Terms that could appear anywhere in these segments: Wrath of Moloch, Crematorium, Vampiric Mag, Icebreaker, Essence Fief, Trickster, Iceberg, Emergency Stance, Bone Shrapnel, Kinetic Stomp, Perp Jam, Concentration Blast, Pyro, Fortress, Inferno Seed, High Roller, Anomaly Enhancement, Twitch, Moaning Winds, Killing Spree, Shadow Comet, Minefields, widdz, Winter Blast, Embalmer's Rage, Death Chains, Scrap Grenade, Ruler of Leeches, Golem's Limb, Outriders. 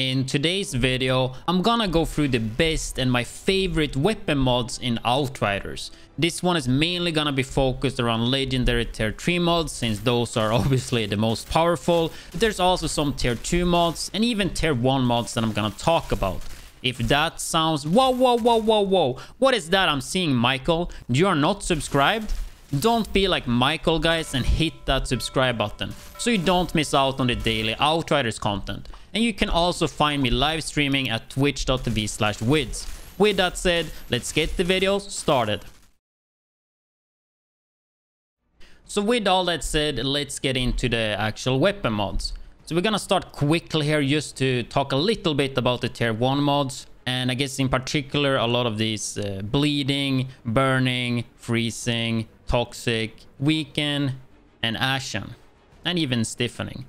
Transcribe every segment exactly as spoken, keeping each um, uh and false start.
In today's video, I'm gonna go through the best and my favorite weapon mods in Outriders. This one is mainly gonna be focused around legendary tier three mods, since those are obviously the most powerful, but there's also some tier two mods and even tier one mods that I'm gonna talk about. If that sounds whoa whoa whoa whoa whoa, what is that I'm seeing, Michael? You are not subscribed? Don't be like Michael, guys, and hit that subscribe button so you don't miss out on the daily Outriders content. And you can also find me live streaming at twitch dot t v slash widdz. With that said, let's get the video started. So with all that said, let's get into the actual weapon mods. So we're gonna start quickly here just to talk a little bit about the tier one mods. And I guess in particular a lot of these uh, bleeding, burning, freezing, toxic, weaken, and ashen, and even stiffening.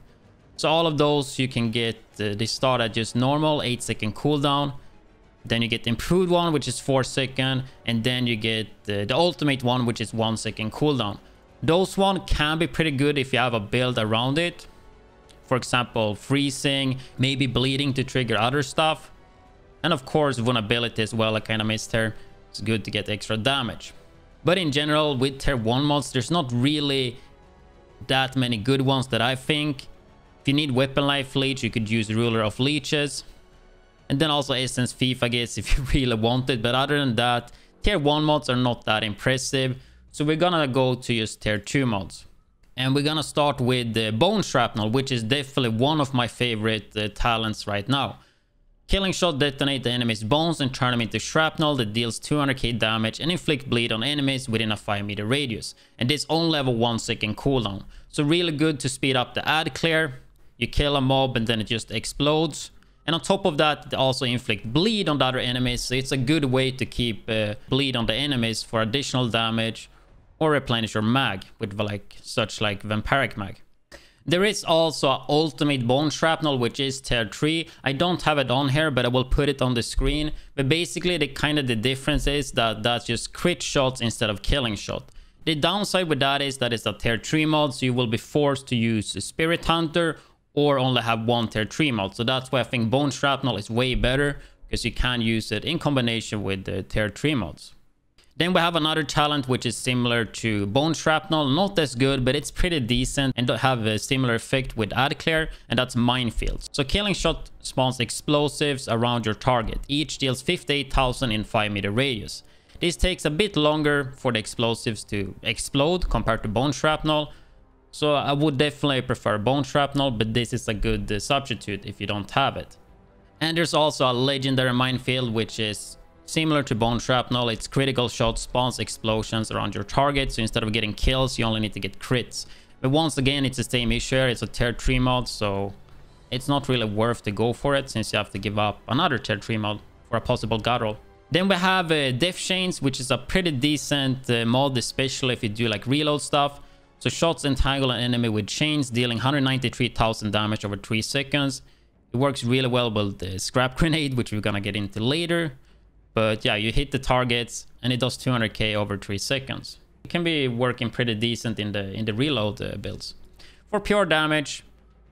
So all of those you can get, uh, they start at just normal eight second cooldown, then you get the improved one which is four second, and then you get uh, the ultimate one which is one second cooldown. Those one can be pretty good if you have a build around it. For example, freezing, maybe bleeding to trigger other stuff. And of course vulnerability as well, I kind of missed her. It's good to get extra damage. But in general, with tier one mods, there's not really that many good ones that I think. If you need weapon life leech, you could use Ruler of Leeches. And then also Essence Fief, I guess, if you really want it. But other than that, tier one mods are not that impressive. So we're gonna go to just tier two mods. And we're gonna start with the Bone Shrapnel, which is definitely one of my favorite uh, talents right now. Killing Shot detonates the enemy's bones and turn them into shrapnel that deals two hundred k damage and inflict bleed on enemies within a five meter radius. And this on level one second cooldown. So really good to speed up the ad clear. You kill a mob and then it just explodes. And on top of that, they also inflict bleed on the other enemies. So it's a good way to keep uh, bleed on the enemies for additional damage or replenish your mag with like such like Vampiric Mag. There is also an ultimate Bone Shrapnel which is tier three. I don't have it on here, but I will put it on the screen. But basically the kind of the difference is that that's just crit shots instead of killing shot. The downside with that is that it's a tier three mod, so you will be forced to use a Spirit Hunter or only have one tier three mod. So that's why I think Bone Shrapnel is way better, because you can use it in combination with the tier three mods. Then we have another talent which is similar to Bone Shrapnel, not as good, but it's pretty decent and have a similar effect with ad clear, and that's Minefields. So Killing Shot spawns explosives around your target, each deals fifty-eight thousand in five meter radius. This takes a bit longer for the explosives to explode compared to Bone Shrapnel, so I would definitely prefer Bone Shrapnel, but this is a good uh, substitute if you don't have it. And there's also a legendary Minefield which is similar to Bone Shrapnel. It's critical shot spawns explosions around your target, so instead of getting kills you only need to get crits. But once again, it's the same issue here, it's a tier three mod, so it's not really worth to go for it, since you have to give up another tier three mod for a possible god roll. Then we have uh, Death Chains, which is a pretty decent uh, mod, especially if you do like reload stuff. So shots entangle an enemy with chains, dealing one hundred ninety-three thousand damage over three seconds. It works really well with the Scrap Grenade, which we're gonna get into later. But yeah, you hit the targets and it does two hundred k over three seconds. It can be working pretty decent in the in the reload uh, builds. For pure damage,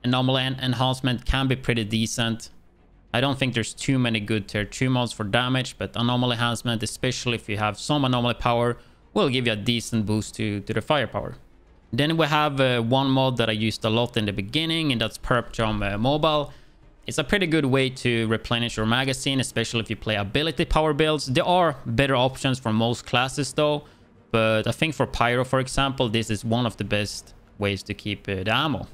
Anomaly Enhancement can be pretty decent. I don't think there's too many good tier two mods for damage, but Anomaly Enhancement, especially if you have some Anomaly power, will give you a decent boost to, to the firepower. Then we have uh, one mod that I used a lot in the beginning, and that's Perp Jam uh, Mobile. It's a pretty good way to replenish your magazine, especially if you play ability power builds. There are better options for most classes though, but I think for Pyro, for example, this is one of the best ways to keep uh, the ammo.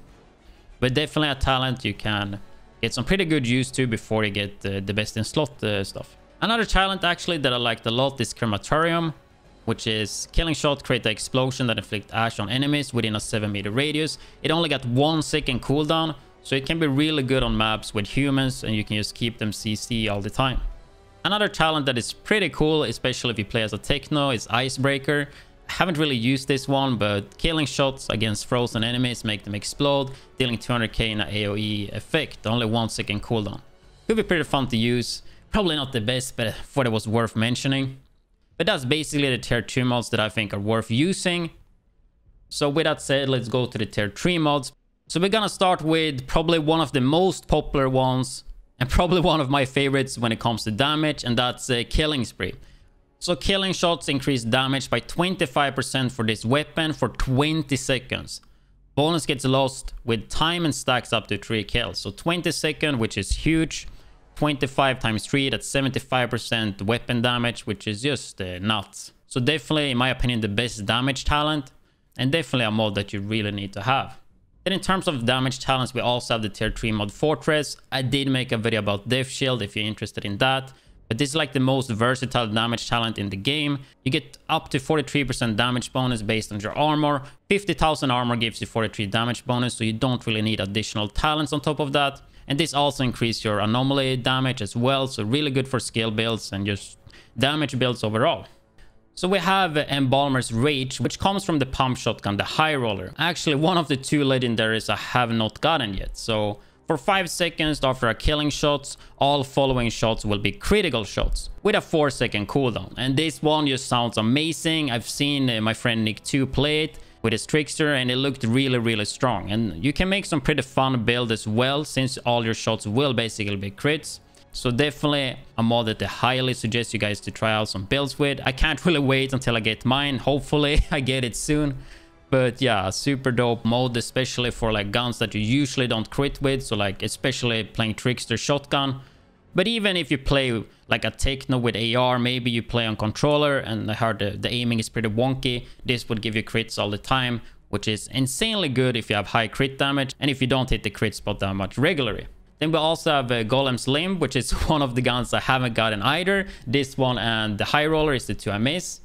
But definitely a talent you can get some pretty good use to before you get uh, the best in slot uh, stuff. Another talent actually that I liked a lot is Crematorium, which is Killing Shot, create the explosion that inflict ash on enemies within a seven meter radius. It only got one second cooldown, so it can be really good on maps with humans, and you can just keep them C C all the time. Another talent that is pretty cool, especially if you play as a techno, is Icebreaker. I haven't really used this one, but killing shots against frozen enemies make them explode, dealing two hundred k in an A O E effect, only one second cooldown. Could be pretty fun to use. Probably not the best, but I thought it was worth mentioning. But that's basically the tier two mods that I think are worth using. So with that said, let's go to the tier three mods. So we're gonna start with probably one of the most popular ones, and probably one of my favorites when it comes to damage, and that's uh, Killing Spree. So killing shots increase damage by twenty-five percent for this weapon for twenty seconds. Bonus gets lost with time and stacks up to three kills. So twenty seconds, which is huge. twenty-five times three, that's seventy-five percent weapon damage, which is just uh, nuts. So definitely, in my opinion, the best damage talent, and definitely a mod that you really need to have. Then in terms of damage talents, we also have the tier three mod Fortress. I did make a video about Death Shield if you're interested in that. But this is like the most versatile damage talent in the game. You get up to forty-three percent damage bonus based on your armor. fifty thousand armor gives you forty-three damage bonus, so you don't really need additional talents on top of that. And this also increases your anomaly damage as well, so really good for skill builds and just damage builds overall. So we have Embalmer's Rage, which comes from the pump shotgun, the High Roller. Actually, one of the two legendaries I have not gotten yet. So for five seconds after a killing shot, all following shots will be critical shots with a four second cooldown. And this one just sounds amazing. I've seen my friend Nick two play it with his trickster and it looked really, really strong. And you can make some pretty fun build as well, since all your shots will basically be crits. So definitely a mod that I highly suggest you guys to try out some builds with. I can't really wait until I get mine. Hopefully I get it soon. But yeah, super dope mode, especially for like guns that you usually don't crit with. So like especially playing trickster shotgun. But even if you play like a techno with A R, maybe you play on controller and I heard the, the aiming is pretty wonky. This would give you crits all the time, which is insanely good if you have high crit damage and if you don't hit the crit spot that much regularly. Then we also have uh, Golem's Limb, which is one of the guns I haven't gotten either. This one and the High Roller is the two I miss.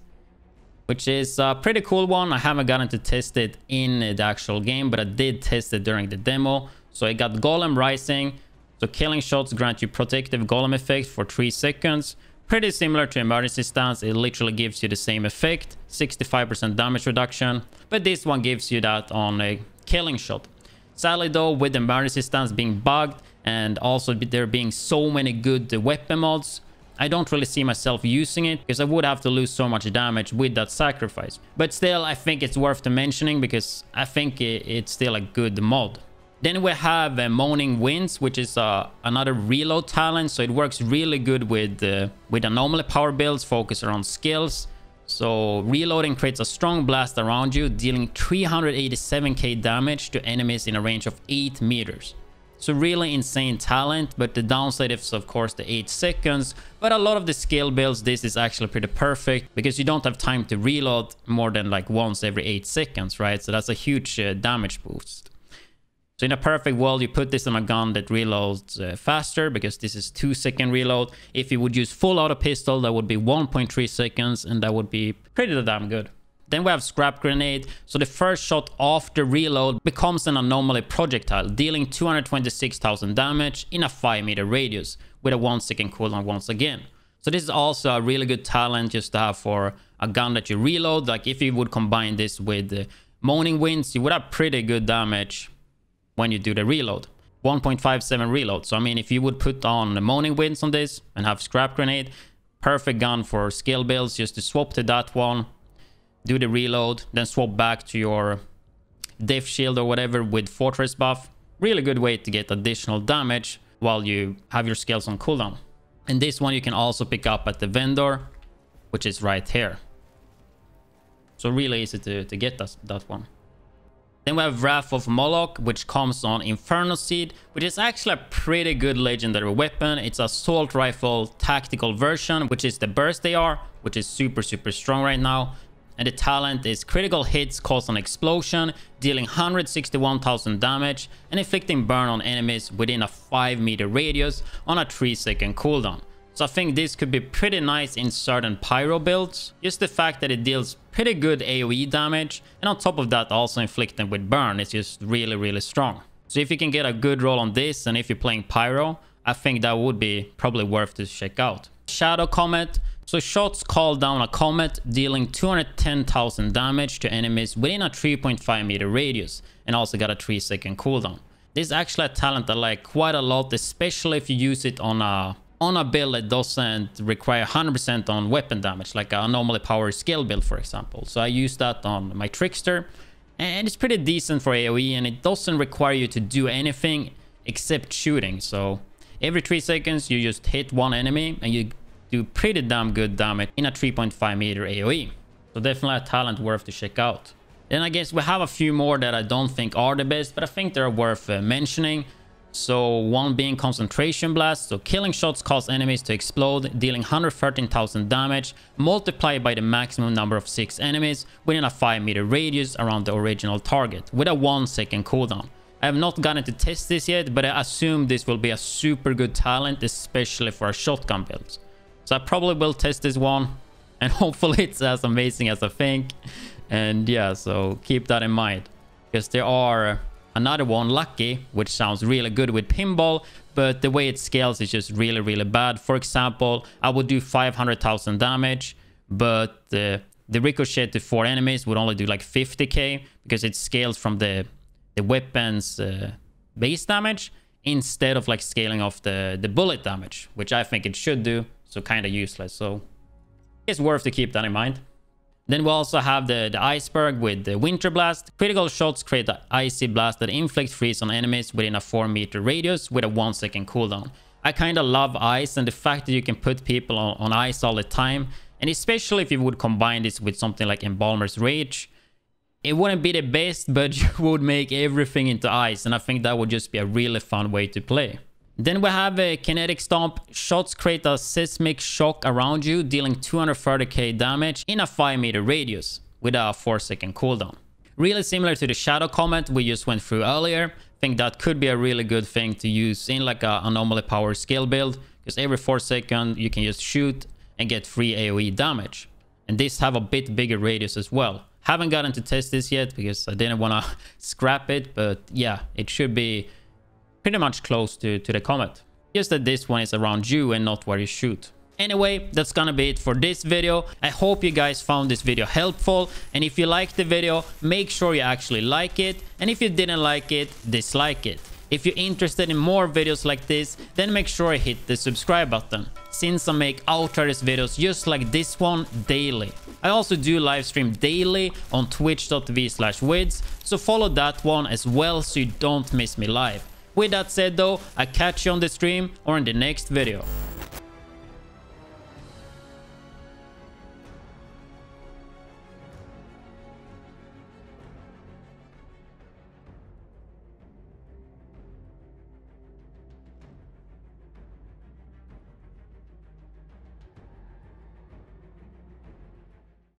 Which is a pretty cool one. I haven't gotten to test it in the actual game, but I did test it during the demo. So I got Golem Rising. So killing shots grant you protective golem effect for three seconds. Pretty similar to Emergency Stance. It literally gives you the same effect. sixty-five percent damage reduction. But this one gives you that on a killing shot. Sadly though, with Emergency Stance being bugged and also there being so many good weapon mods, I don't really see myself using it because I would have to lose so much damage with that sacrifice. But still, I think it's worth mentioning because I think it's still a good mod. Then we have uh, Moaning Winds, which is uh, another reload talent. So it works really good with, uh, with anomaly power builds, focus around skills. So reloading creates a strong blast around you, dealing three hundred eighty-seven K damage to enemies in a range of eight meters. So really insane talent, but the downside is of course the eight seconds. But a lot of the skill builds, this is actually pretty perfect because you don't have time to reload more than like once every eight seconds, right? So that's a huge uh, damage boost. So in a perfect world, you put this on a gun that reloads uh, faster because this is two second reload. If you would use full auto pistol, that would be one point three seconds and that would be pretty damn good. Then we have Scrap Grenade, so the first shot after reload becomes an anomaly projectile, dealing two hundred twenty-six thousand damage in a five meter radius, with a one second cooldown once again. So this is also a really good talent just to have for a gun that you reload. Like if you would combine this with uh, Moaning Winds, you would have pretty good damage when you do the reload. one point five seven reload, so I mean if you would put on the Moaning Winds on this and have Scrap Grenade, perfect gun for skill builds, just to swap to that one. Do the reload, then swap back to your Death Shield or whatever with Fortress buff. Really good way to get additional damage while you have your skills on cooldown. And this one you can also pick up at the vendor, which is right here. So really easy to, to get that, that one. Then we have Wrath of Moloch, which comes on Inferno Seed, which is actually a pretty good legendary weapon. It's assault rifle tactical version, which is the burst A R, which is super, super strong right now. And the talent is critical hits cause an explosion, dealing one hundred sixty-one thousand damage and inflicting burn on enemies within a five meter radius on a three second cooldown. So I think this could be pretty nice in certain pyro builds. Just the fact that it deals pretty good AoE damage and on top of that also inflicting with burn is just really, really strong. So if you can get a good roll on this and if you're playing pyro, I think that would be probably worth to check out. Shadow Comet. So shots call down a comet, dealing two hundred ten thousand damage to enemies within a three point five meter radius, and also got a three second cooldown. This is actually a talent I like quite a lot, especially if you use it on a on a build that doesn't require one hundred percent on weapon damage, like an anomaly power skill build, for example. So I use that on my trickster, and it's pretty decent for AoE, and it doesn't require you to do anything except shooting. So Every three seconds, you just hit one enemy and you do pretty damn good damage in a three point five meter A O E. So definitely a talent worth to check out. Then I guess we have a few more that I don't think are the best, but I think they're worth uh, mentioning. So one being Concentration Blast. So killing shots cause enemies to explode, dealing one hundred thirteen thousand damage, multiplied by the maximum number of six enemies within a five meter radius around the original target, with a one second cooldown. I have not gotten to test this yet, but I assume this will be a super good talent, especially for a shotgun build. So I probably will test this one, and hopefully it's as amazing as I think. And yeah, so keep that in mind, because there are another one, Lucky, which sounds really good with pinball, but the way it scales is just really, really bad. For example, I would do five hundred thousand damage, but the, the ricochet to four enemies would only do like fifty K, because it scales from the... the weapon's uh, base damage instead of like scaling off the the bullet damage, which I think it should do. So kind of useless, so it's worth to keep that in mind. Then we also have the the Iceberg with the Winter Blast. Critical shots create an icy blast that inflicts freeze on enemies within a four meter radius with a one second cooldown. I kind of love ice, and the fact that you can put people on, on ice all the time, and especially if you would combine this with something like Embalmer's Rage, it wouldn't be the best, but you would make everything into ice, and I think that would just be a really fun way to play. Then we have a Kinetic Stomp. Shots create a seismic shock around you, dealing two hundred thirty K damage in a five meter radius with a four second cooldown. Really similar to the Shadow Comet we just went through earlier. I think that could be a really good thing to use in like an Anomaly Power skill build, because every four seconds you can just shoot and get free A O E damage. And these have a bit bigger radius as well. Haven't gotten to test this yet because I didn't want to scrap it, but yeah, it should be pretty much close to, to the comet. Just that this one is around you and not where you shoot. Anyway, that's gonna be it for this video. I hope you guys found this video helpful, and if you liked the video, make sure you actually like it, and if you didn't like it, dislike it. If you're interested in more videos like this, then make sure you hit the subscribe button, since I make Outriders videos just like this one daily. I also do live stream daily on twitch dot t v slash widdz, so follow that one as well so you don't miss me live. With that said though, I catch you on the stream or in the next video.